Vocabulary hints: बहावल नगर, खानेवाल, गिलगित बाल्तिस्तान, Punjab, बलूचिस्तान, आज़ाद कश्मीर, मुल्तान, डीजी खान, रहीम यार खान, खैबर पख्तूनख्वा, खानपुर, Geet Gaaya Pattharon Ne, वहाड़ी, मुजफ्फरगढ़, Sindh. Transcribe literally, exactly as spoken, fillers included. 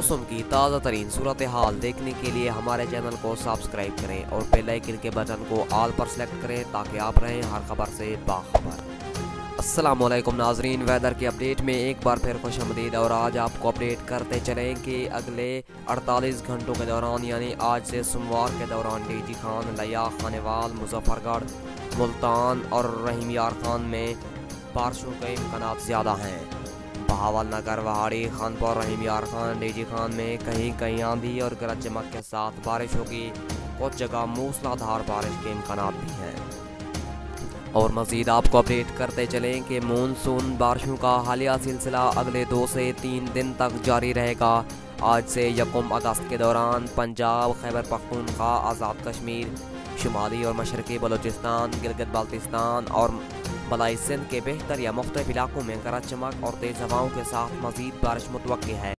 मौसम की ताज़ा तरीन सूरत हाल देखने के लिए हमारे चैनल को सब्सक्राइब करें और बेल आइकन के बटन को ऑल पर सेलेक्ट करें ताकि आप रहें हर खबर से बाखबर। अस्सलाम वालेकुम नाजरीन, वेदर की अपडेट में एक बार फिर खुश आमदीद। और आज आपको अपडेट करते चलें कि अगले अड़तालीस घंटों के दौरान यानी आज से सोमवार के दौरान डीजी खान, लिया, खानेवाल, मुजफ्फरगढ़, मुल्तान और रहीम यार खान में बारिशों के इम्कान ज़्यादा हैं। बहावल नगर, वहाड़ी, खानपुर, रहीम यार खान, डीजी खान में कहीं कहीं आंधी और गरज चमक के साथ बारिश होगी। कुछ जगह मूसलाधार बारिश के इम्कान भी हैं। और मज़ीद आपको अपडेट करते चलें कि मानसून बारिशों का हालिया सिलसिला अगले दो से तीन दिन तक जारी रहेगा। आज से यकम अगस्त के दौरान पंजाब, खैबर पख्तूनख्वा, आज़ाद कश्मीर, शुमाली और मशरक़ी बलूचिस्तान, गिलगित बाल्तिस्तान और मलाई सिंध के बेहतर या मुख्तलिफ इलाकों में गरज चमक और तेज़ हवाओं के साथ मज़ीद बारिश मुतवक्की है।